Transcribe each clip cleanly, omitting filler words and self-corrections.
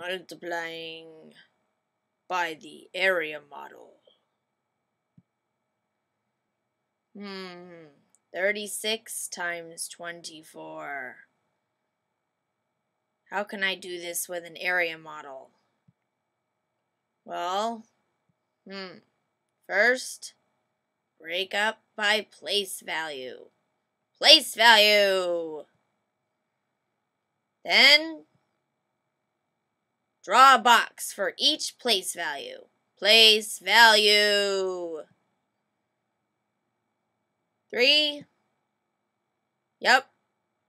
multiplying by the area model. 36 times 24. How can I do this with an area model? Well, first, break up by place value. Place value! Then, draw a box for each place value. Place value! 3. Yep.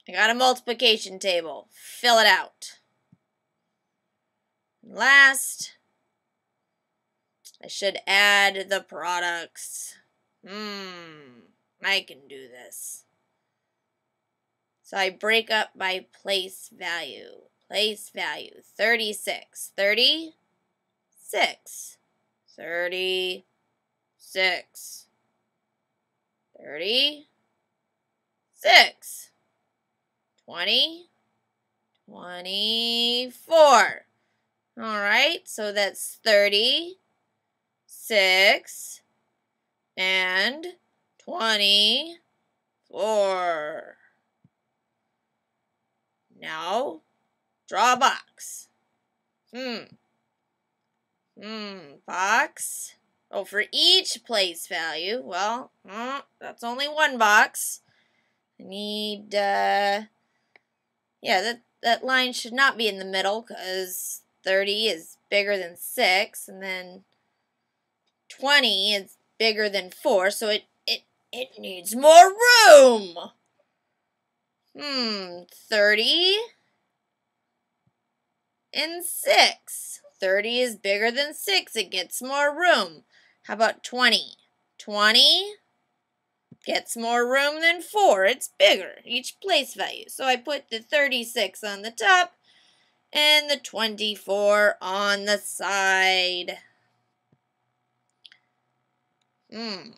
I got a multiplication table. Fill it out. And last, I should add the products. I can do this. So I break up by place value. Place value. 36. 36. 36. 36, 20, 24. Alright, so that's 36 and 24. Now, draw a box. Box. Oh, for each place value, well, that's only one box. I need, yeah, that line should not be in the middle because 30 is bigger than 6, and then 20 is bigger than 4, so it needs more room. 30 and 6. 30 is bigger than 6. It gets more room. How about 20? 20 gets more room than 4. It's bigger, each place value. So I put the 36 on the top and the 24 on the side. Fill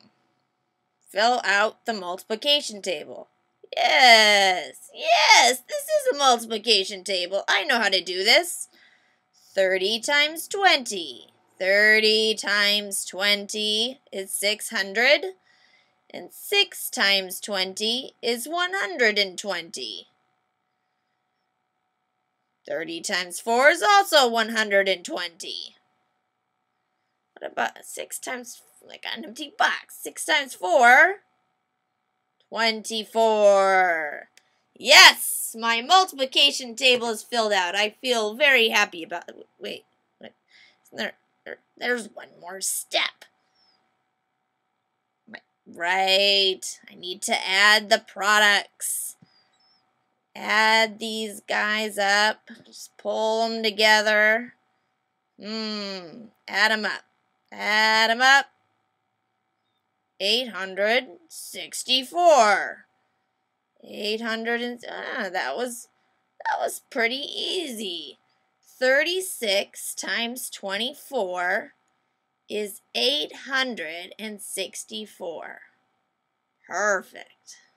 out the multiplication table. Yes, yes, this is a multiplication table. I know how to do this. 30 times 20. 30 times 20 is 600, and 6 times 20 is 120. 30 times 4 is also 120. What about 6 times, like an empty box, 6 times 4, 24. Yes! My multiplication table is filled out. I feel very happy about it. Wait, what? There's one more step. Right. I need to add the products. Add these guys up. Just pull them together. Add them up. 864. 800 and that was pretty easy. 36 times 24 is 864. Perfect.